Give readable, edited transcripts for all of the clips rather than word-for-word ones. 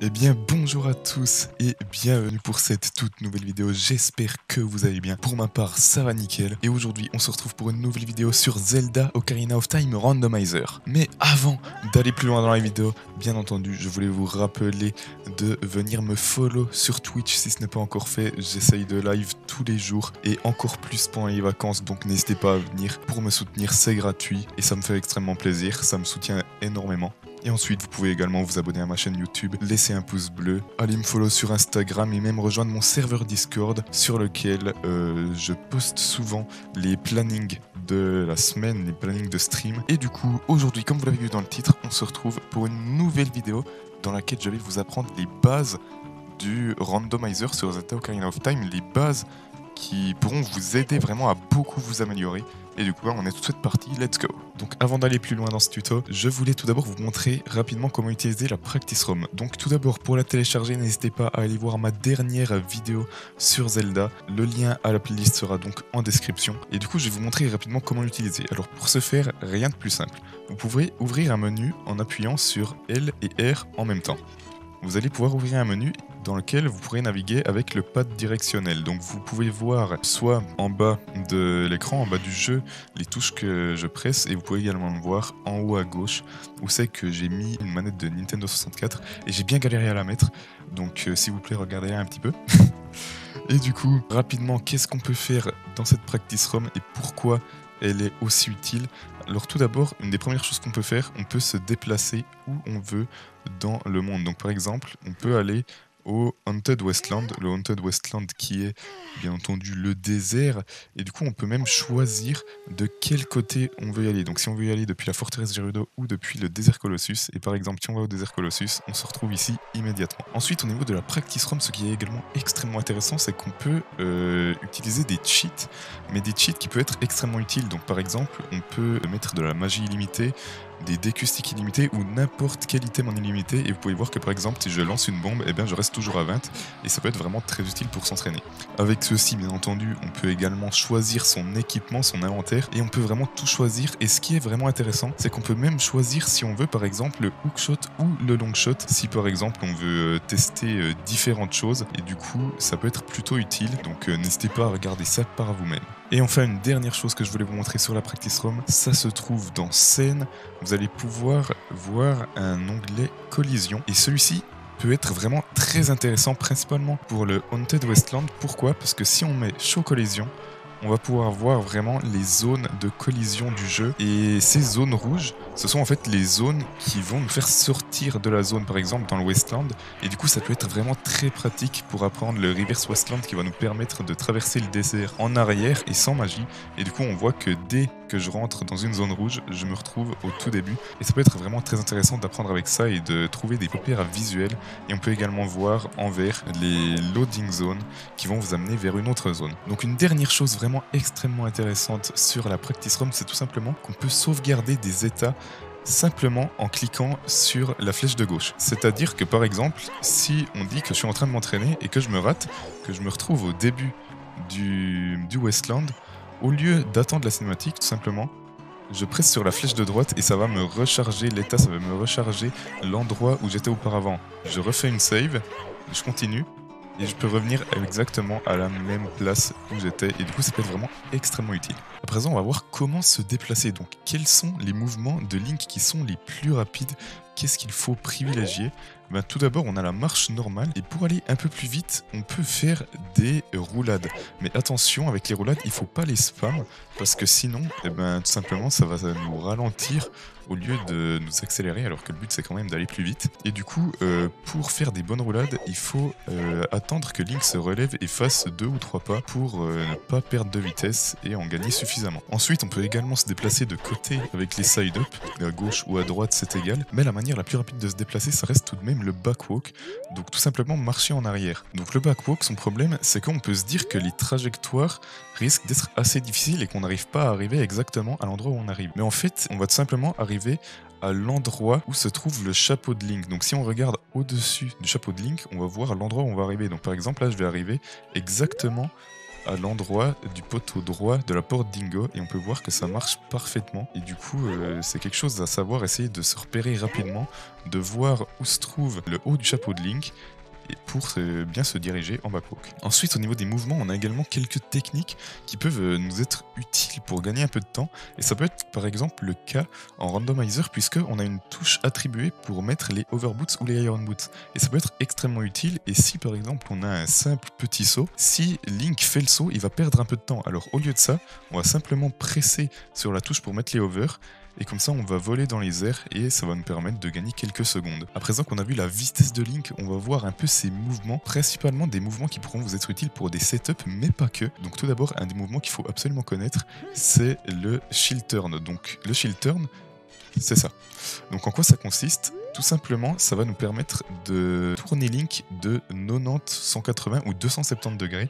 Eh bien bonjour à tous et bienvenue pour cette toute nouvelle vidéo, j'espère que vous allez bien, pour ma part ça va nickel, et aujourd'hui on se retrouve pour une nouvelle vidéo sur Zelda Ocarina of Time Randomizer. Mais avant d'aller plus loin dans la vidéo, bien entendu je voulais vous rappeler de venir me follow sur Twitch si ce n'est pas encore fait, j'essaye de live tous les jours et encore plus pendant les vacances, donc n'hésitez pas à venir pour me soutenir, c'est gratuit et ça me fait extrêmement plaisir, ça me soutient énormément. Et ensuite, vous pouvez également vous abonner à ma chaîne YouTube, laisser un pouce bleu, aller me follow sur Instagram et même rejoindre mon serveur Discord sur lequel je poste souvent les plannings de la semaine, les plannings de stream. Et du coup, aujourd'hui, comme vous l'avez vu dans le titre, on se retrouve pour une nouvelle vidéo dans laquelle je vais vous apprendre les bases du randomizer sur Zelda Ocarina of Time, les bases qui pourront vous aider vraiment à beaucoup vous améliorer. Et du coup, on est tout de suite parti, let's go. Donc avant d'aller plus loin dans ce tuto, je voulais tout d'abord vous montrer rapidement comment utiliser la Practice Room. Donc tout d'abord, pour la télécharger, n'hésitez pas à aller voir ma dernière vidéo sur Zelda. Le lien à la playlist sera donc en description. Et du coup, je vais vous montrer rapidement comment l'utiliser. Alors pour ce faire, rien de plus simple. Vous pouvez ouvrir un menu en appuyant sur L et R en même temps. Vous allez pouvoir ouvrir un menu dans lequel vous pourrez naviguer avec le pad directionnel. Donc vous pouvez voir soit en bas de l'écran, en bas du jeu, les touches que je presse, et vous pouvez également le voir en haut à gauche, où c'est que j'ai mis une manette de Nintendo 64, et j'ai bien galéré à la mettre, donc s'il vous plaît regardez-la un petit peu. Et du coup, rapidement, qu'est-ce qu'on peut faire dans cette Practice Room et pourquoi elle est aussi utile? Alors tout d'abord, une des premières choses qu'on peut faire, on peut se déplacer où on veut dans le monde. Donc par exemple, on peut aller au Haunted Westland, le Haunted Westland qui est bien entendu le désert, et du coup on peut même choisir de quel côté on veut y aller. Donc si on veut y aller depuis la forteresse Gerudo ou depuis le désert Colossus, et par exemple si on va au désert Colossus, on se retrouve ici immédiatement. Ensuite, au niveau de la Practice Room, ce qui est également extrêmement intéressant, c'est qu'on peut utiliser des cheats, mais des cheats qui peuvent être extrêmement utiles. Donc par exemple, on peut mettre de la magie illimitée, des Deku Sticks illimités ou n'importe quel item en illimité, et vous pouvez voir que par exemple si je lance une bombe, et bien je reste toujours à 20, et ça peut être vraiment très utile pour s'entraîner. Avec ceci, bien entendu, on peut également choisir son équipement, son inventaire, et on peut vraiment tout choisir. Et ce qui est vraiment intéressant, c'est qu'on peut même choisir si on veut par exemple le hookshot ou le longshot, si par exemple on veut tester différentes choses, et du coup ça peut être plutôt utile, donc n'hésitez pas à regarder ça par vous-même. Et enfin, une dernière chose que je voulais vous montrer sur la Practice Room, ça se trouve dans scène, vous allez pouvoir voir un onglet collision, et celui-ci peut être vraiment très intéressant, principalement pour le Haunted Westland. Pourquoi? Parce que si on met Show Collision, on va pouvoir voir vraiment les zones de collision du jeu, et ces zones rouges, ce sont en fait les zones qui vont nous faire sortir de la zone, par exemple dans le Westland, et du coup ça peut être vraiment très pratique pour apprendre le Reverse Westland, qui va nous permettre de traverser le désert en arrière et sans magie. Et du coup on voit que dès que je rentre dans une zone rouge, je me retrouve au tout début, et ça peut être vraiment très intéressant d'apprendre avec ça et de trouver des repères visuels. Et on peut également voir en vert les loading zones qui vont vous amener vers une autre zone. Donc une dernière chose vraiment extrêmement intéressante sur la Practice Room, c'est tout simplement qu'on peut sauvegarder des états simplement en cliquant sur la flèche de gauche. C'est-à-dire que par exemple, si on dit que je suis en train de m'entraîner et que je me rate, que je me retrouve au début du Westland, au lieu d'attendre la cinématique, tout simplement, je presse sur la flèche de droite et ça va me recharger l'état, ça va me recharger l'endroit où j'étais auparavant. Je refais une save, je continue, et je peux revenir exactement à la même place où j'étais, et du coup ça peut être vraiment extrêmement utile. À présent, on va voir comment se déplacer. Donc quels sont les mouvements de Link qui sont les plus rapides? Qu'est-ce qu'il faut privilégier? Ben, tout d'abord, on a la marche normale, et pour aller un peu plus vite, on peut faire des roulades. Mais attention, avec les roulades, il ne faut pas les spam, parce que sinon, eh ben, tout simplement, ça va nous ralentir au lieu de nous accélérer, alors que le but, c'est quand même d'aller plus vite. Et du coup, pour faire des bonnes roulades, il faut attendre que Link se relève et fasse 2 ou 3 pas pour ne pas perdre de vitesse et en gagner suffisamment. Ensuite, on peut également se déplacer de côté avec les side-up, à gauche ou à droite, c'est égal, mais la manière la plus rapide de se déplacer, ça reste tout de même le backwalk, donc tout simplement marcher en arrière. Donc le backwalk, son problème, c'est qu'on peut se dire que les trajectoires risquent d'être assez difficiles et qu'on n'arrive pas à arriver exactement à l'endroit où on arrive. Mais en fait, on va tout simplement arriver à l'endroit où se trouve le chapeau de Link. Donc si on regarde au-dessus du chapeau de Link, on va voir l'endroit où on va arriver. Donc par exemple, là, je vais arriver exactement à l'endroit du poteau droit de la porte Dingo et on peut voir que ça marche parfaitement. Et du coup, c'est quelque chose à savoir, essayer de se repérer rapidement, de voir où se trouve le haut du chapeau de Link et pour bien se diriger en backwalk. Ensuite, au niveau des mouvements, on a également quelques techniques qui peuvent nous être utiles pour gagner un peu de temps, et ça peut être par exemple le cas en randomizer, puisqu'on a une touche attribuée pour mettre les overboots ou les iron boots, et ça peut être extrêmement utile. Et si par exemple on a un simple petit saut, si Link fait le saut, il va perdre un peu de temps, alors au lieu de ça, on va simplement presser sur la touche pour mettre les over, et comme ça on va voler dans les airs et ça va nous permettre de gagner quelques secondes. À présent qu'on a vu la vitesse de Link, on va voir un peu ses mouvements, principalement des mouvements qui pourront vous être utiles pour des setups mais pas que. Donc tout d'abord, un des mouvements qu'il faut absolument connaître, c'est le Shield Turn. Donc le Shield Turn, c'est ça. Donc en quoi ça consiste? Tout simplement, ça va nous permettre de tourner Link de 90, 180 ou 270 degrés,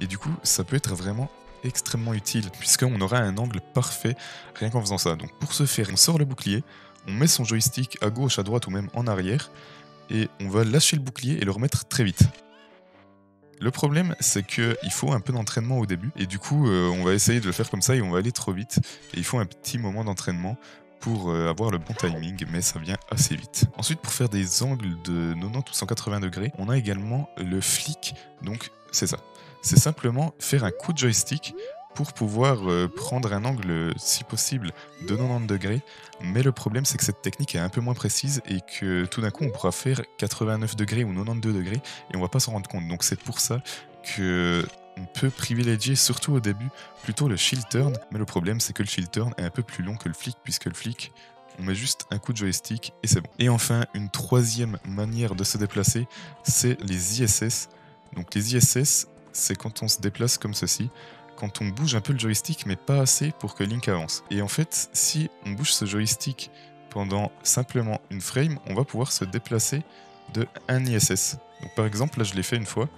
et du coup ça peut être vraiment extrêmement utile puisqu'on aura un angle parfait rien qu'en faisant ça. Donc pour ce faire, on sort le bouclier, on met son joystick à gauche, à droite ou même en arrière et on va lâcher le bouclier et le remettre très vite. Le problème, c'est qu'il faut un peu d'entraînement au début et du coup on va essayer de le faire comme ça et on va aller trop vite et il faut un petit moment d'entraînement pour avoir le bon timing, mais ça vient assez vite. Ensuite, pour faire des angles de 90 ou 180 degrés, on a également le flick, donc c'est ça. C'est simplement faire un coup de joystick pour pouvoir prendre un angle, si possible, de 90 degrés. Mais le problème, c'est que cette technique est un peu moins précise et que tout d'un coup, on pourra faire 89 degrés ou 92 degrés et on va pas s'en rendre compte. Donc c'est pour ça que on peut privilégier, surtout au début, plutôt le shield turn. Mais le problème, c'est que le shield turn est un peu plus long que le flick, puisque le flick, on met juste un coup de joystick et c'est bon. Et enfin, une troisième manière de se déplacer, c'est les ISS. Donc les ISS, c'est quand on se déplace comme ceci, quand on bouge un peu le joystick mais pas assez pour que Link avance. Et en fait, si on bouge ce joystick pendant simplement une frame, on va pouvoir se déplacer de 1 ISS. Donc par exemple, là je l'ai fait une fois,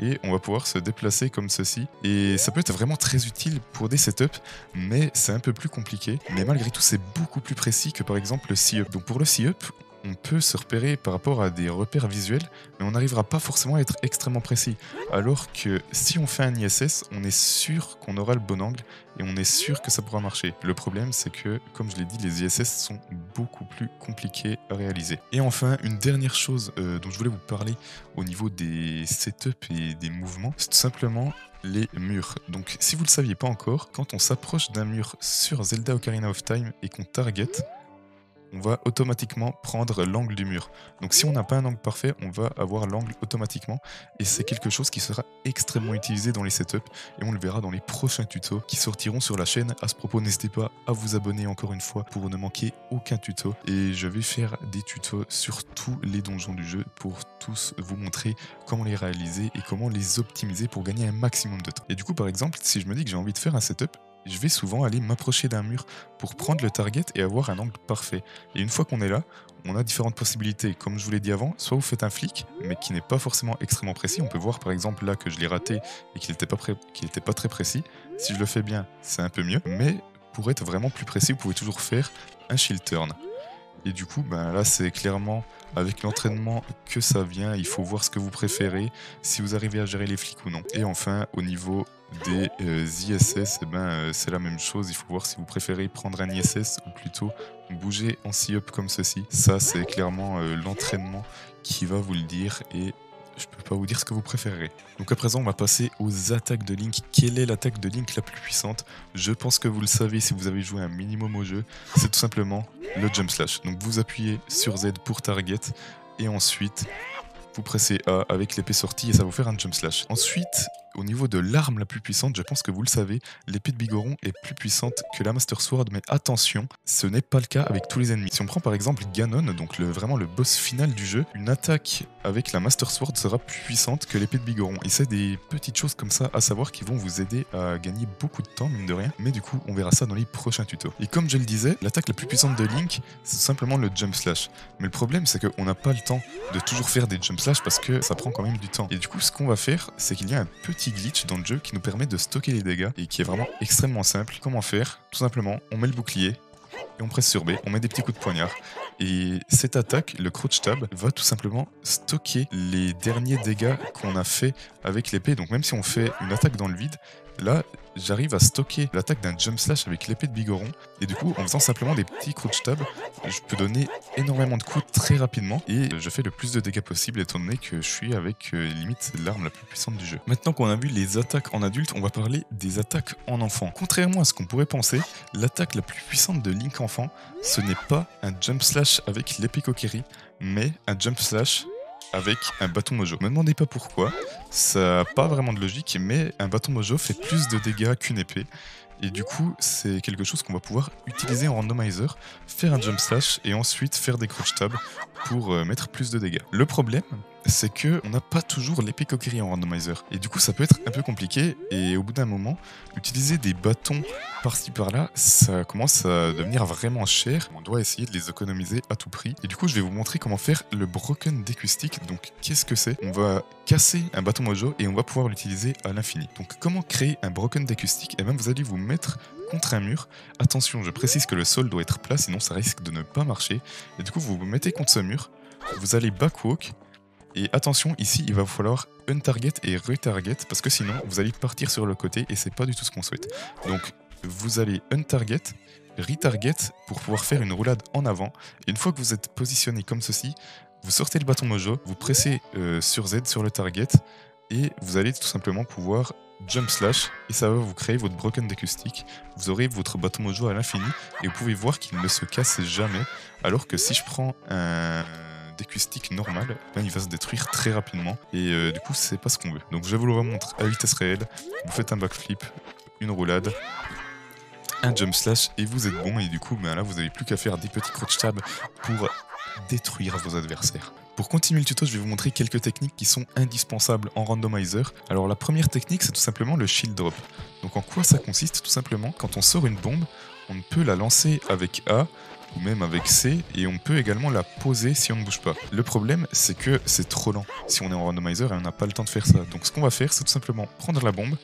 et on va pouvoir se déplacer comme ceci. Et ça peut être vraiment très utile pour des setups, mais c'est un peu plus compliqué. Mais malgré tout, c'est beaucoup plus précis que par exemple le C-up. Donc pour le C-up, on peut se repérer par rapport à des repères visuels, mais on n'arrivera pas forcément à être extrêmement précis. Alors que si on fait un ISS, on est sûr qu'on aura le bon angle et on est sûr que ça pourra marcher. Le problème, c'est que, comme je l'ai dit, les ISS sont beaucoup plus compliqués à réaliser. Et enfin, une dernière chose dont je voulais vous parler au niveau des setups et des mouvements, c'est tout simplement les murs. Donc si vous ne le saviez pas encore, quand on s'approche d'un mur sur Zelda Ocarina of Time et qu'on target, on va automatiquement prendre l'angle du mur. Donc si on n'a pas un angle parfait, on va avoir l'angle automatiquement et c'est quelque chose qui sera extrêmement utilisé dans les setups et on le verra dans les prochains tutos qui sortiront sur la chaîne. À ce propos, n'hésitez pas à vous abonner encore une fois pour ne manquer aucun tuto, et je vais faire des tutos sur tous les donjons du jeu pour tous vous montrer comment les réaliser et comment les optimiser pour gagner un maximum de temps. Et du coup, par exemple, si je me dis que j'ai envie de faire un setup, je vais souvent aller m'approcher d'un mur pour prendre le target et avoir un angle parfait. Et une fois qu'on est là, on a différentes possibilités. Comme je vous l'ai dit avant, soit vous faites un flick, mais qui n'est pas forcément extrêmement précis. On peut voir par exemple là que je l'ai raté et qu'il n'était pas très précis. Si je le fais bien, c'est un peu mieux. Mais pour être vraiment plus précis, vous pouvez toujours faire un shield turn. Et du coup, ben là c'est clairement avec l'entraînement que ça vient. Il faut voir ce que vous préférez, si vous arrivez à gérer les flics ou non. Et enfin, au niveau des ISS, c'est la même chose. Il faut voir si vous préférez prendre un ISS ou plutôt bouger en C-up comme ceci. Ça c'est clairement l'entraînement qui va vous le dire et je peux pas vous dire ce que vous préférez. Donc à présent, on va passer aux attaques de Link. Quelle est l'attaque de Link la plus puissante? Je pense que vous le savez si vous avez joué un minimum au jeu. C'est tout simplement le Jump Slash. Donc vous appuyez sur Z pour target et ensuite vous pressez A avec l'épée sortie et ça va vous faire un Jump Slash. Ensuite, au niveau de l'arme la plus puissante, je pense que vous le savez, l'épée de Bigoron est plus puissante que la Master Sword, mais attention, ce n'est pas le cas avec tous les ennemis. Si on prend par exemple Ganon, donc vraiment le boss final du jeu, une attaque avec la Master Sword sera plus puissante que l'épée de Bigoron. Et c'est des petites choses comme ça à savoir qui vont vous aider à gagner beaucoup de temps, mine de rien, mais du coup, on verra ça dans les prochains tutos. Et comme je le disais, l'attaque la plus puissante de Link, c'est simplement le Jump Slash. Mais le problème, c'est qu'on n'a pas le temps de toujours faire des Jump Slash parce que ça prend quand même du temps. Et du coup, ce qu'on va faire, c'est qu'il y a un petit glitch dans le jeu qui nous permet de stocker les dégâts et qui est vraiment extrêmement simple. Comment faire? Tout simplement, on met le bouclier et on presse sur B, on met des petits coups de poignard Et cette attaque, le Crouch Stab, va tout simplement stocker les derniers dégâts qu'on a fait avec l'épée. Donc même si on fait une attaque dans le vide, là j'arrive à stocker l'attaque d'un Jump Slash avec l'épée de Bigoron. Et du coup, en faisant simplement des petits Crouch Stab, je peux donner énormément de coups très rapidement. Et je fais le plus de dégâts possible, étant donné que je suis avec limite l'arme la plus puissante du jeu. Maintenant qu'on a vu les attaques en adulte, on va parler des attaques en enfant. Contrairement à ce qu'on pourrait penser, l'attaque la plus puissante de Link enfant, ce n'est pas un Jump Slash avec l'épée Kokiri, mais un Jump Slash avec un bâton mojo. Ne me demandez pas pourquoi, ça n'a pas vraiment de logique, mais un bâton mojo fait plus de dégâts qu'une épée, et du coup c'est quelque chose qu'on va pouvoir utiliser en randomizer, faire un jump slash et ensuite faire des crouch stab pour mettre plus de dégâts. Le problème, c'est qu'on n'a pas toujours l'épée Kokiri en randomizer, et du coup ça peut être un peu compliqué, et au bout d'un moment, utiliser des bâtons par-ci par-là, ça commence à devenir vraiment cher, on doit essayer de les économiser à tout prix, et du coup je vais vous montrer comment faire le Broken Deku Stick. Donc qu'est-ce que c'est? On va casser un bâton mojo et on va pouvoir l'utiliser à l'infini. Donc comment créer un Broken Deku Stick? Eh bien vous allez vous mettre contre un mur, attention je précise que le sol doit être plat sinon ça risque de ne pas marcher, et du coup vous vous mettez contre ce mur, vous allez backwalk. Et attention, ici il va vous falloir untarget et retarget parce que sinon vous allez partir sur le côté et c'est pas du tout ce qu'on souhaite. Donc vous allez untarget, retarget pour pouvoir faire une roulade en avant. Et une fois que vous êtes positionné comme ceci, vous sortez le bâton mojo, vous pressez sur Z sur le target et vous allez tout simplement pouvoir jump slash et ça va vous créer votre Broken Deku Stick. Vous aurez votre bâton mojo à l'infini et vous pouvez voir qu'il ne se casse jamais, alors que si je prends un Deku Stick normal, ben il va se détruire très rapidement et du coup c'est pas ce qu'on veut. Donc je vous le remontre à vitesse réelle, vous faites un backflip, une roulade, un jump slash et vous êtes bon, et du coup ben là vous avez plus qu'à faire des petits crouch stab pour détruire vos adversaires. Pour continuer le tuto, je vais vous montrer quelques techniques qui sont indispensables en randomizer. Alors la première technique, c'est tout simplement le shield drop. Donc en quoi ça consiste? Tout simplement, quand on sort une bombe, on peut la lancer avec A ou même avec C, et on peut également la poser si on ne bouge pas. Le problème, c'est que c'est trop lent si on est en randomizer et on n'a pas le temps de faire ça. Donc ce qu'on va faire, c'est tout simplement prendre la bombe,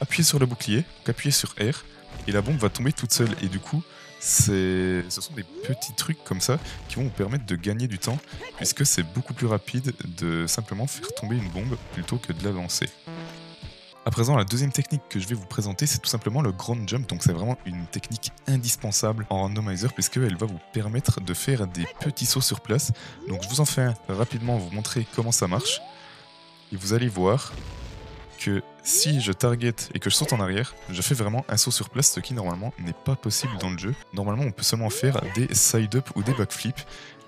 appuyer sur le bouclier, donc appuyer sur R, et la bombe va tomber toute seule. Et du coup, ce sont des petits trucs comme ça qui vont vous permettre de gagner du temps, puisque c'est beaucoup plus rapide de simplement faire tomber une bombe plutôt que de la lancer. À présent, la deuxième technique que je vais vous présenter, c'est tout simplement le Ground Jump. Donc c'est vraiment une technique indispensable en randomizer, puisqu'elle va vous permettre de faire des petits sauts sur place. Donc je vous en fais un rapidement, vous montrer comment ça marche. Et vous allez voir que si je target et que je saute en arrière, je fais vraiment un saut sur place, ce qui normalement n'est pas possible dans le jeu. Normalement on peut seulement faire des side-up ou des backflips,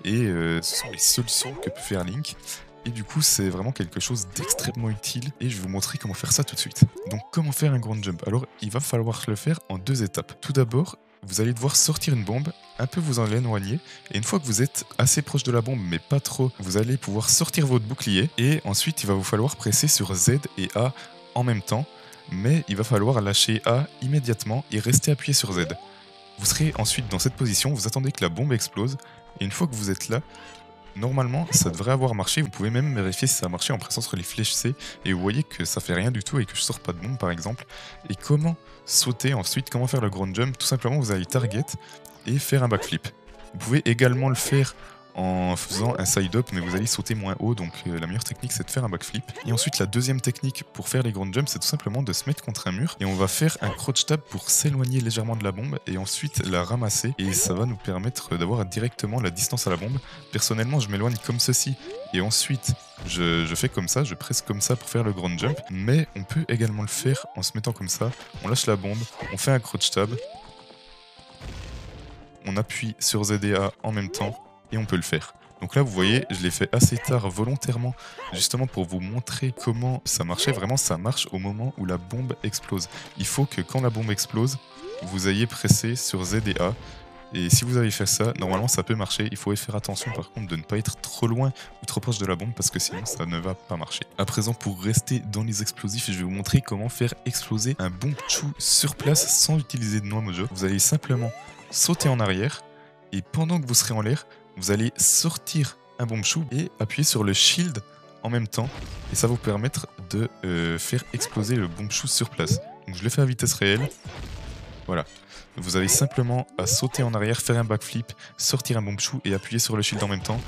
et ce sont les seuls sauts que peut faire Link. Et du coup c'est vraiment quelque chose d'extrêmement utile et je vais vous montrer comment faire ça tout de suite. Donc comment faire un ground jump? Alors il va falloir le faire en deux étapes. Tout d'abord, vous allez devoir sortir une bombe, un peu vous en éloigner, et une fois que vous êtes assez proche de la bombe mais pas trop, vous allez pouvoir sortir votre bouclier, et ensuite il va vous falloir presser sur Z et A en même temps, mais il va falloir lâcher A immédiatement et rester appuyé sur Z. Vous serez ensuite dans cette position, vous attendez que la bombe explose, et une fois que vous êtes là, normalement, ça devrait avoir marché. Vous pouvez même vérifier si ça a marché en pressant sur les flèches C. Et vous voyez que ça fait rien du tout et que je sors pas de bombe par exemple. Et comment sauter ensuite, comment faire le ground jump? Tout simplement, vous allez target et faire un backflip. Vous pouvez également le faire en faisant un side-up, mais vous allez sauter moins haut, donc la meilleure technique c'est de faire un backflip. Et ensuite la deuxième technique pour faire les ground jumps, c'est tout simplement de se mettre contre un mur, et on va faire un crouch stab pour s'éloigner légèrement de la bombe, et ensuite la ramasser, et ça va nous permettre d'avoir directement la distance à la bombe. Personnellement je m'éloigne comme ceci, et ensuite je fais comme ça, je presse comme ça pour faire le ground jump, mais on peut également le faire en se mettant comme ça, on lâche la bombe, on fait un crouch stab, on appuie sur ZDA en même temps, et on peut le faire. Donc là vous voyez, je l'ai fait assez tard volontairement, justement pour vous montrer comment ça marchait. Vraiment ça marche au moment où la bombe explose. Il faut que quand la bombe explose, vous ayez pressé sur Z et A. Et si vous avez fait ça, normalement ça peut marcher. Il faut faire attention par contre de ne pas être trop loin ou trop proche de la bombe, parce que sinon ça ne va pas marcher. À présent, pour rester dans les explosifs, je vais vous montrer comment faire exploser un Bombchu sur place sans utiliser de noix mojo. Vous allez simplement sauter en arrière, et pendant que vous serez en l'air, vous allez sortir un Bombchu et appuyer sur le shield en même temps, et ça va vous permettre de faire exploser le Bombchu sur place. Donc je le fais à vitesse réelle, Voilà. Vous avez simplement à sauter en arrière, faire un backflip, sortir un bombchu et appuyer sur le shield en même temps.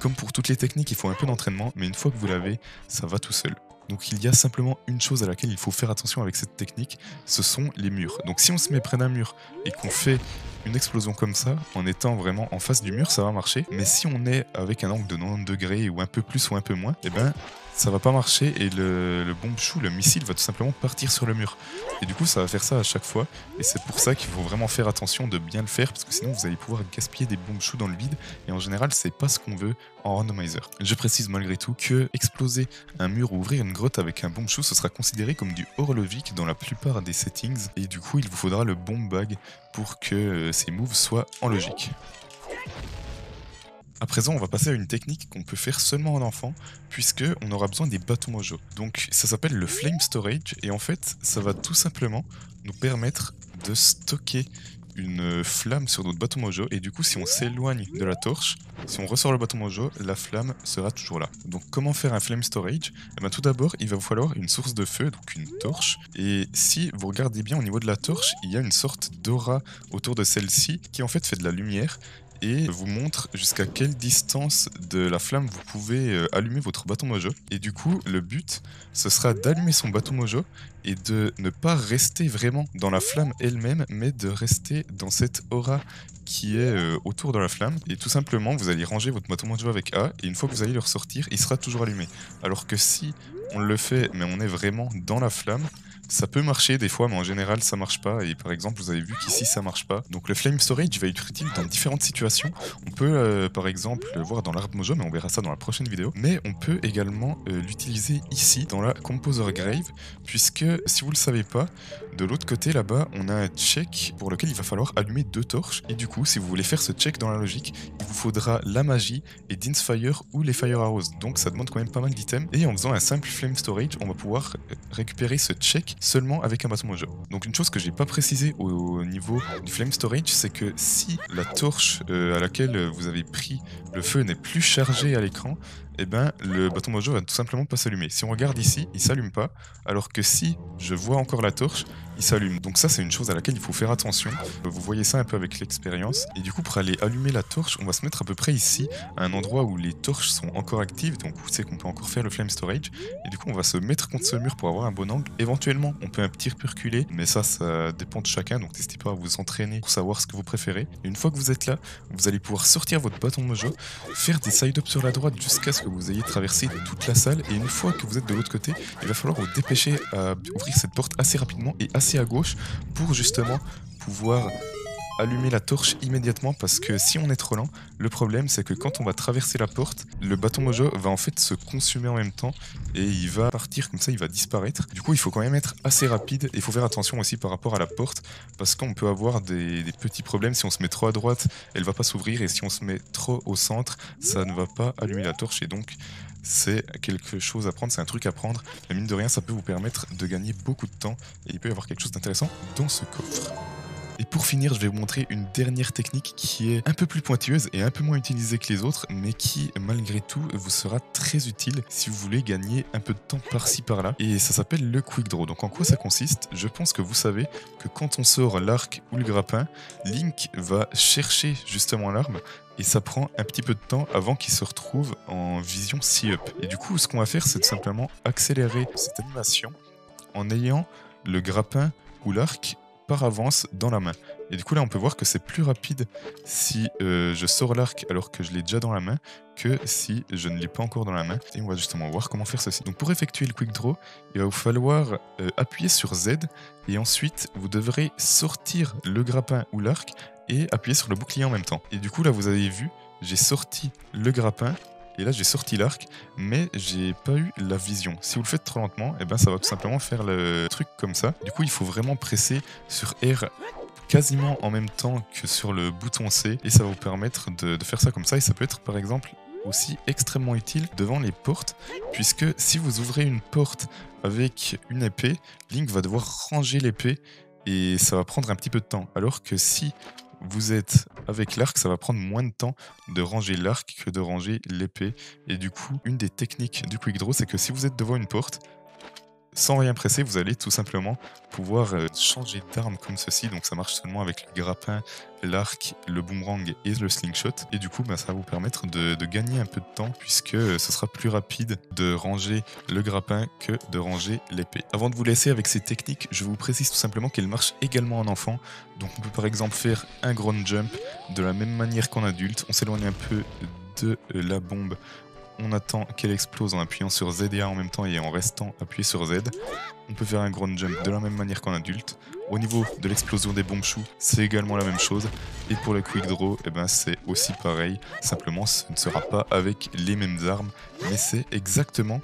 Comme pour toutes les techniques, il faut un peu d'entraînement, mais une fois que vous l'avez, ça va tout seul. Donc il y a simplement une chose à laquelle il faut faire attention avec cette technique, ce sont les murs. Donc si on se met près d'un mur et qu'on fait une explosion comme ça, en étant vraiment en face du mur, ça va marcher. Mais si on est avec un angle de 90 degrés ou un peu plus ou un peu moins, eh ben ça va pas marcher et le bombchu, le missile, va tout simplement partir sur le mur. Et du coup ça va faire ça à chaque fois, et c'est pour ça qu'il faut vraiment faire attention de bien le faire, parce que sinon vous allez pouvoir gaspiller des bombchu dans le vide, et en général c'est pas ce qu'on veut en randomizer. Je précise malgré tout que exploser un mur ou ouvrir une grotte avec un bombchu, ce sera considéré comme du hors-levique dans la plupart des settings, et du coup il vous faudra le bomb bag pour que ces moves soient en logique. À présent, on va passer à une technique qu'on peut faire seulement en enfant, puisque on aura besoin des bâtons mojo. Donc ça s'appelle le Flame Storage, et en fait, ça va tout simplement nous permettre de stocker une flamme sur notre bâton mojo, et du coup, si on s'éloigne de la torche, si on ressort le bâton mojo, la flamme sera toujours là. Donc comment faire un Flame Storage? Eh bien, tout d'abord, il va vous falloir une source de feu, donc une torche, et si vous regardez bien au niveau de la torche, il y a une sorte d'aura autour de celle-ci, qui en fait fait de la lumière, et vous montre jusqu'à quelle distance de la flamme vous pouvez allumer votre bâton mojo. Et du coup, le but, ce sera d'allumer son bâton mojo et de ne pas rester vraiment dans la flamme elle-même, mais de rester dans cette aura qui est autour de la flamme. Et tout simplement, vous allez ranger votre bâton mojo avec A, et une fois que vous allez le ressortir, il sera toujours allumé. Alors que si on le fait, mais on est vraiment dans la flamme, ça peut marcher des fois, mais en général ça marche pas, et par exemple vous avez vu qu'ici ça marche pas. Donc le Flame Storage va être utile dans différentes situations. On peut par exemple le voir dans l'arbre mojo, mais on verra ça dans la prochaine vidéo. Mais on peut également l'utiliser ici dans la Composer Grave, puisque si vous le savez pas, de l'autre côté là-bas on a un check pour lequel il va falloir allumer 2 torches. Et du coup si vous voulez faire ce check dans la logique, il vous faudra la magie et Din's Fire ou les Fire Arrows. Donc ça demande quand même pas mal d'items, et en faisant un simple Flame Storage, on va pouvoir récupérer ce check seulement avec un bâton mojo. Donc une chose que j'ai pas précisé au niveau du Flame Storage, c'est que si la torche à laquelle vous avez pris le feu n'est plus chargée à l'écran, eh ben le bâton mojo va tout simplement pas s'allumer. Si on regarde ici, il s'allume pas, alors que si je vois encore la torche, il s'allume. Donc ça c'est une chose à laquelle il faut faire attention, vous voyez ça un peu avec l'expérience. Et du coup pour aller allumer la torche, on va se mettre à peu près ici, à un endroit où les torches sont encore actives, donc où c'est qu'on peut encore faire le Flame Storage, et du coup on va se mettre contre ce mur pour avoir un bon angle. Éventuellement on peut un petit peu reculer, mais ça dépend de chacun, donc n'hésitez pas à vous entraîner pour savoir ce que vous préférez. Et une fois que vous êtes là, vous allez pouvoir sortir votre bâton mojo, faire des side-ups sur la droite jusqu'à ce que vous ayez traversé toute la salle, et une fois que vous êtes de l'autre côté, il va falloir vous dépêcher à ouvrir cette porte assez rapidement et assez à gauche pour justement pouvoir allumer la torche immédiatement, parce que si on est trop lent, le problème c'est que quand on va traverser la porte, le bâton mojo va en fait se consumer en même temps et il va partir comme ça, il va disparaître. Du coup il faut quand même être assez rapide, et il faut faire attention aussi par rapport à la porte, parce qu'on peut avoir des petits problèmes. Si on se met trop à droite, elle va pas s'ouvrir, et si on se met trop au centre, ça ne va pas allumer la torche, et donc c'est quelque chose à prendre, c'est un truc à prendre, mais mine de rien ça peut vous permettre de gagner beaucoup de temps, et il peut y avoir quelque chose d'intéressant dans ce coffre. Et pour finir, je vais vous montrer une dernière technique qui est un peu plus pointueuse et un peu moins utilisée que les autres, mais qui, malgré tout, vous sera très utile si vous voulez gagner un peu de temps par-ci par-là. Et ça s'appelle le Quick Draw. Donc en quoi ça consiste? Je pense que vous savez que quand on sort l'arc ou le grappin, Link va chercher justement l'arme, et ça prend un petit peu de temps avant qu'il se retrouve en vision C-up. Et du coup, ce qu'on va faire, c'est tout simplement accélérer cette animation en ayant le grappin ou l'arc par avance dans la main. Et du coup là on peut voir que c'est plus rapide si je sors l'arc alors que je l'ai déjà dans la main que si je ne l'ai pas encore dans la main. Et on va justement voir comment faire ceci. Donc pour effectuer le Quick Draw, il va vous falloir appuyer sur Z, et ensuite vous devrez sortir le grappin ou l'arc et appuyer sur le bouclier en même temps. Et du coup là vous avez vu, j'ai sorti le grappin et là j'ai sorti l'arc, mais j'ai pas eu la vision. Si vous le faites trop lentement, eh ben, ça va tout simplement faire le truc comme ça. Du coup il faut vraiment presser sur R quasiment en même temps que sur le bouton C, et ça va vous permettre de faire ça comme ça. Et ça peut être par exemple aussi extrêmement utile devant les portes, puisque si vous ouvrez une porte avec une épée, Link va devoir ranger l'épée et ça va prendre un petit peu de temps, alors que si vous êtes avec l'arc, ça va prendre moins de temps de ranger l'arc que de ranger l'épée. Et du coup, une des techniques du Quick Draw, c'est que si vous êtes devant une porte, sans rien presser, vous allez tout simplement pouvoir changer d'arme comme ceci. Donc ça marche seulement avec le grappin, l'arc, le boomerang et le slingshot. Et du coup, bah, ça va vous permettre de gagner un peu de temps puisque ce sera plus rapide de ranger le grappin que de ranger l'épée. Avant de vous laisser avec ces techniques, je vous précise tout simplement qu'elles marchent également en enfant. Donc on peut par exemple faire un ground jump de la même manière qu'en adulte. On s'éloigne un peu de la bombe. On attend qu'elle explose en appuyant sur Z et A en même temps et en restant appuyé sur Z. On peut faire un ground jump de la même manière qu'en adulte. Au niveau de l'explosion des bombchu, c'est également la même chose. Et pour le quick draw, eh ben, c'est aussi pareil. Simplement, ce ne sera pas avec les mêmes armes, mais c'est exactement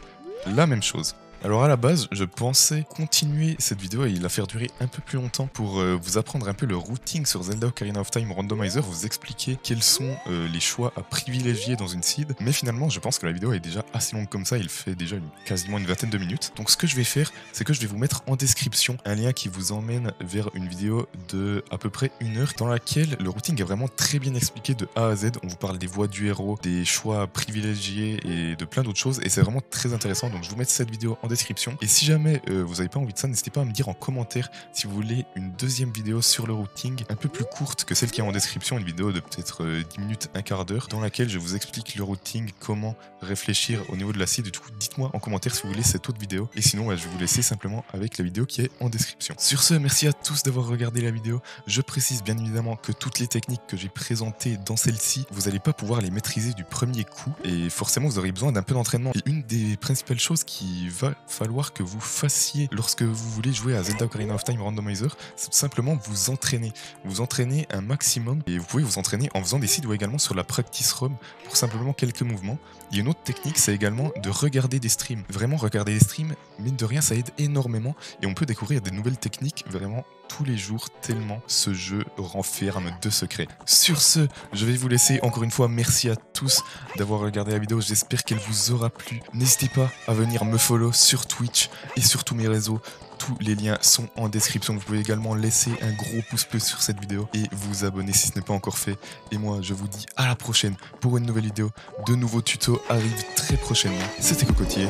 la même chose. Alors à la base, je pensais continuer cette vidéo et la faire durer un peu plus longtemps pour vous apprendre un peu le routing sur Zelda Ocarina of Time Randomizer, vous expliquer quels sont les choix à privilégier dans une seed. Mais finalement, je pense que la vidéo est déjà assez longue comme ça, il fait déjà quasiment une vingtaine de minutes. Donc ce que je vais faire, c'est que je vais vous mettre en description un lien qui vous emmène vers une vidéo de à peu près 1 heure dans laquelle le routing est vraiment très bien expliqué de A à Z. On vous parle des voies du héros, des choix à privilégier et de plein d'autres choses et c'est vraiment très intéressant. Donc je vous mets cette vidéo en description. Et si jamais vous n'avez pas envie de ça, n'hésitez pas à me dire en commentaire si vous voulez une deuxième vidéo sur le routing, un peu plus courte que celle qui est en description, une vidéo de peut-être 10 minutes, un quart d'heure, dans laquelle je vous explique le routing, comment réfléchir au niveau de la seed. Du coup, dites-moi en commentaire si vous voulez cette autre vidéo. Et sinon, je vais vous laisser simplement avec la vidéo qui est en description. Sur ce, merci à tous d'avoir regardé la vidéo. Je précise bien évidemment que toutes les techniques que j'ai présentées dans celle-ci, vous n'allez pas pouvoir les maîtriser du premier coup. Et forcément, vous aurez besoin d'un peu d'entraînement. Et une des principales choses qui va falloir que vous fassiez lorsque vous voulez jouer à Zelda Ocarina of Time Randomizer, c'est tout simplement vous entraîner. Vous entraîner un maximum et vous pouvez vous entraîner en faisant des seeds ou également sur la Practice Room pour simplement quelques mouvements. Il y a une autre technique, c'est également de regarder des streams. Vraiment regarder des streams, mine de rien, ça aide énormément et on peut découvrir des nouvelles techniques vraiment tous les jours tellement ce jeu renferme de secrets. Sur ce, je vais vous laisser encore une fois. Merci à tous d'avoir regardé la vidéo. J'espère qu'elle vous aura plu. N'hésitez pas à venir me follow sur Twitch et sur tous mes réseaux. Tous les liens sont en description. Vous pouvez également laisser un gros pouce bleu sur cette vidéo et vous abonner si ce n'est pas encore fait. Et moi, je vous dis à la prochaine pour une nouvelle vidéo. De nouveaux tutos arrivent très prochainement. C'était Cocotier.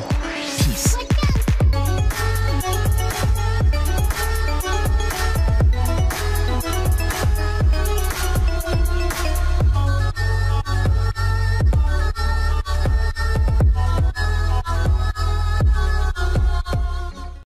Peace.